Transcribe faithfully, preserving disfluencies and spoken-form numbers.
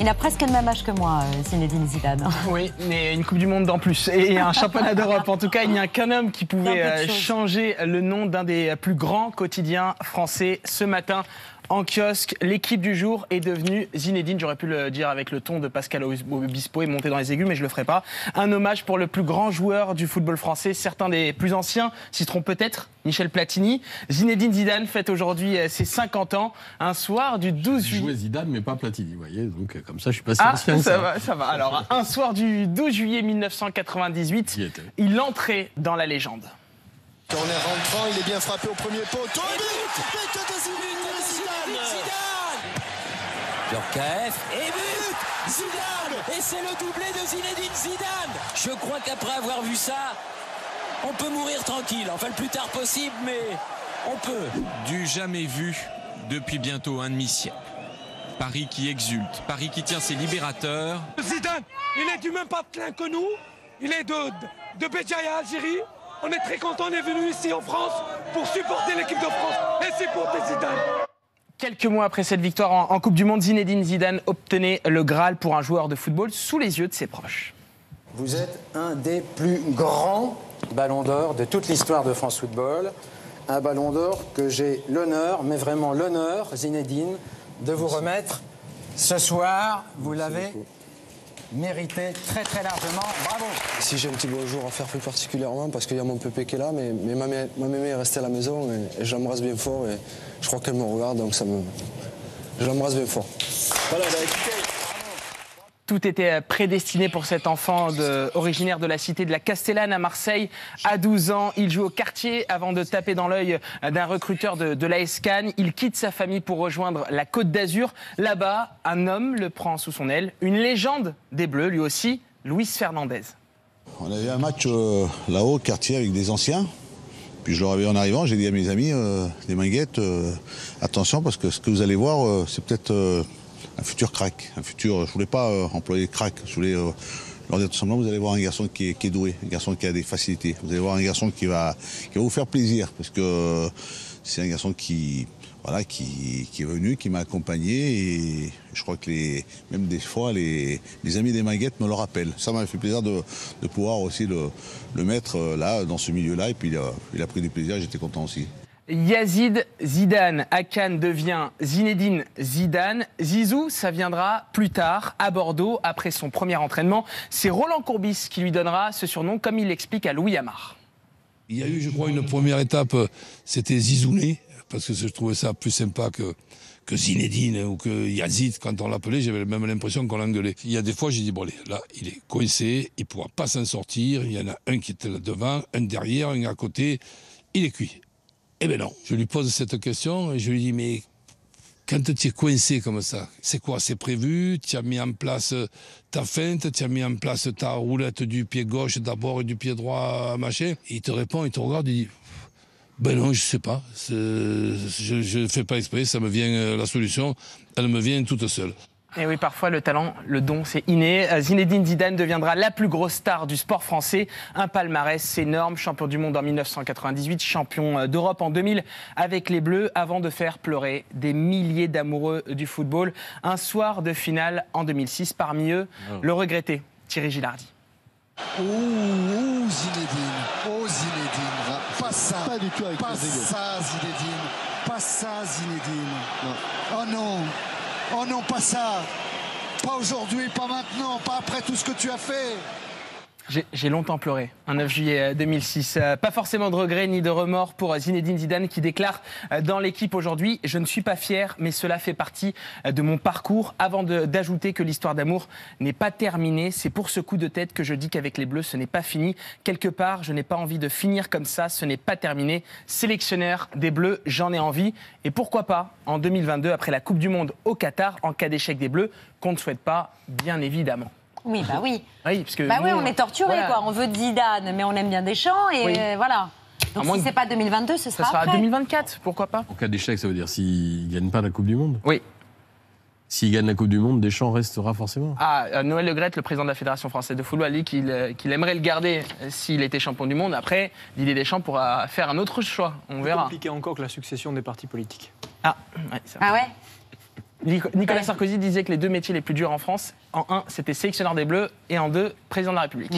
Il a presque le même âge que moi, Zinedine Zidane. Oui, mais une Coupe du Monde en plus. Et un championnat d'Europe. En tout cas, il n'y a qu'un homme qui pouvait changer le nom d'un des plus grands quotidiens français ce matin. En kiosque, l'équipe du jour est devenue Zinedine. J'aurais pu le dire avec le ton de Pascal Obispo et monter dans les aigus, mais je ne le ferai pas. Un hommage pour le plus grand joueur du football français. Certains des plus anciens s'y trompent peut-être. Michel Platini. Zinedine Zidane fête aujourd'hui ses cinquante ans, un soir du douze juillet. Joué Zidane, mais pas Platini, vous voyez, donc comme ça je suis pas si ah, ancien. Ça, ça va, ça va. Alors, un soir du douze juillet mille neuf cent quatre-vingt-dix-huit, il entrait dans la légende. On est rentrant, il est bien frappé au premier poteau. Et but Zidane. Et c'est le doublé de Zinedine Zidane. Je crois qu'après avoir vu ça, on peut mourir tranquille. Enfin, le plus tard possible, mais on peut. Du jamais vu depuis bientôt un demi-siècle. Paris qui exulte, Paris qui tient ses libérateurs. Zidane, il est du même patelin que nous. Il est de, de Béjaïa, Algérie. On est très contents, on est venu ici en France pour supporter l'équipe de France et supporter Zidane. Quelques mois après cette victoire en Coupe du Monde, Zinedine Zidane obtenait le Graal pour un joueur de football sous les yeux de ses proches. Vous êtes un des plus grands ballons d'or de toute l'histoire de France Football. Un ballon d'or que j'ai l'honneur, mais vraiment l'honneur, Zinedine, de vous remettre ce soir. Vous l'avez mérité très très largement. Bravo. Si j'ai un petit bonjour à faire plus particulièrement, parce qu'il y a mon pépé qui est là, mais, mais ma, mé ma mémé est restée à la maison et, et je l'embrasse bien fort et je crois qu'elle me regarde, donc ça me... Je l'embrasse bien fort. Voilà, bah, écoutez... Tout était prédestiné pour cet enfant de, originaire de la cité de la Castellane à Marseille. À douze ans, il joue au quartier avant de taper dans l'œil d'un recruteur de, de l'A S Cannes. Il quitte sa famille pour rejoindre la Côte d'Azur. Là-bas, un homme le prend sous son aile. Une légende des Bleus, lui aussi, Luis Fernandez. On avait un match euh, là-haut, au quartier, avec des anciens. Puis je leur avais en arrivant, j'ai dit à mes amis, euh, les Minguettes, euh, attention parce que ce que vous allez voir, euh, c'est peut-être... Euh, un futur crack, un futur, je voulais pas euh, employer crack, je voulais euh, leur dire tout simplement, vous allez voir un garçon qui est, qui est doué, un garçon qui a des facilités, vous allez voir un garçon qui va, qui va vous faire plaisir, parce que euh, c'est un garçon qui, voilà, qui, qui est venu, qui m'a accompagné, et je crois que les, même des fois, les, les amis des Minguettes me le rappellent. Ça m'a fait plaisir de, de pouvoir aussi le, le mettre euh, là, dans ce milieu-là, et puis euh, il a pris du plaisir, j'étais content aussi. Yazid Zidane, Akan devient Zinedine Zidane. Zizou, ça viendra plus tard à Bordeaux après son premier entraînement. C'est Roland Courbis qui lui donnera ce surnom, comme il l'explique à Louis Hamard. Il y a eu, je crois, une première étape, c'était Zizouné, parce que je trouvais ça plus sympa que, que Zinedine ou que Yazid. Quand on l'appelait, j'avais même l'impression qu'on l'engueulait. Il y a des fois, j'ai dit, bon allez, là, il est coincé, il ne pourra pas s'en sortir. Il y en a un qui était là devant, un derrière, un à côté, il est cuit. Eh bien non, je lui pose cette question et je lui dis, mais quand tu es coincé comme ça, c'est quoi? C'est prévu? Tu as mis en place ta feinte, tu as mis en place ta roulette du pied gauche d'abord et du pied droit, machin. Et il te répond, il te regarde, il dit, ben non, je sais pas, je ne fais pas exprès, ça me vient, la solution, elle me vient toute seule. Et oui, parfois le talent, le don, c'est inné. Zinedine Zidane deviendra la plus grosse star du sport français. Un palmarès énorme, champion du monde en mille neuf cent quatre-vingt-dix-huit, champion d'Europe en deux mille avec les Bleus, avant de faire pleurer des milliers d'amoureux du football. Un soir de finale en deux mille six, parmi eux, oh. le regretté Thierry Gillardi. Oh, oh Zinedine, oh Zinedine, pas ça, pas du tout avec pas ça Zinedine, pas ça Zinedine, non. Oh non. Oh non, pas ça. Pas aujourd'hui, pas maintenant, pas après tout ce que tu as fait. J'ai longtemps pleuré, un neuf juillet deux mille six. Pas forcément de regrets ni de remords pour Zinedine Zidane qui déclare dans l'équipe aujourd'hui « Je ne suis pas fier, mais cela fait partie de mon parcours » avant d'ajouter que l'histoire d'amour n'est pas terminée. C'est pour ce coup de tête que je dis qu'avec les Bleus, ce n'est pas fini. Quelque part, je n'ai pas envie de finir comme ça, ce n'est pas terminé. Sélectionneur des Bleus, j'en ai envie. Et pourquoi pas, en deux mille vingt-deux, après la Coupe du Monde au Qatar, en cas d'échec des Bleus, qu'on ne souhaite pas, bien évidemment. Oui, bah oui. Oui, parce que bah nous, oui, on est torturés, voilà. Quoi. On veut Zidane, mais on aime bien Deschamps, et oui. euh, voilà. Donc si de... c'est pas deux mille vingt-deux, ce sera, ça sera après. deux mille vingt-quatre, pourquoi pas. En cas d'échec, ça veut dire s'il ne gagne pas la Coupe du Monde. Oui. S'il gagne la Coupe du Monde, Deschamps restera forcément. Ah, euh, Noël Le Graët, le président de la Fédération française de football, a dit qu'il euh, qu'il aimerait le garder euh, s'il était champion du monde. Après, l'idée Deschamps pourra faire un autre choix, on verra. C'est compliqué encore que la succession des partis politiques. Ah, ouais, ça... ah ouais. Nicolas Sarkozy disait que les deux métiers les plus durs en France, en un, c'était sélectionneur des Bleus et en deux, président de la République.